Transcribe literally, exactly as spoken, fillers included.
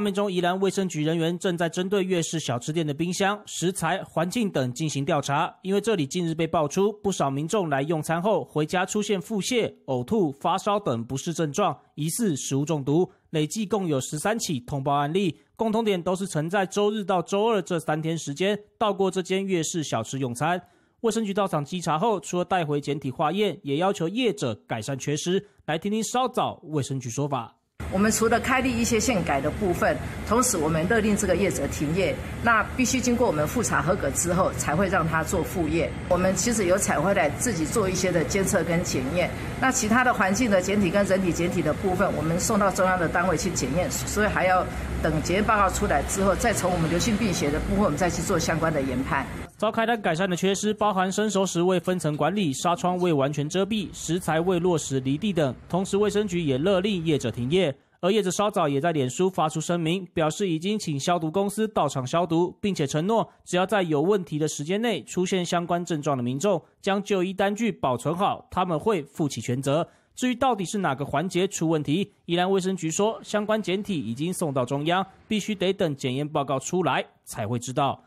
画面中，宜兰卫生局人员正在针对月市小吃店的冰箱、食材、环境等进行调查，因为这里近日被爆出不少民众来用餐后回家出现腹泻、呕吐、发烧等不适症状，疑似食物中毒，累计共有十三起通报案例，共同点都是曾在周日到周二这三天时间到过这间月市小吃用餐。卫生局到场稽查后，除了带回检体化验，也要求业者改善缺失。来听听稍早卫生局说法。我们除了开立一些限改的部分，同时我们勒令这个业者停业，那必须经过我们复查合格之后，才会让他做复业。我们其实有采回来自己做一些的监测跟检验，那其他的环境的检体跟人体检体的部分，我们送到中央的单位去检验，所以还要等检验报告出来之后，再从我们流行病学的部分，我们再去做相关的研判。遭开单改善的缺失包含生熟食未分层管理、纱窗未完全遮蔽、食材未落实离地等。同时，卫生局也勒令业者停业，而业者稍早也在脸书发出声明，表示已经请消毒公司到场消毒，并且承诺只要在有问题的时间内出现相关症状的民众，将就医单据保存好，他们会负起全责。至于到底是哪个环节出问题，宜兰卫生局说，相关检体已经送到中央，必须得等检验报告出来才会知道。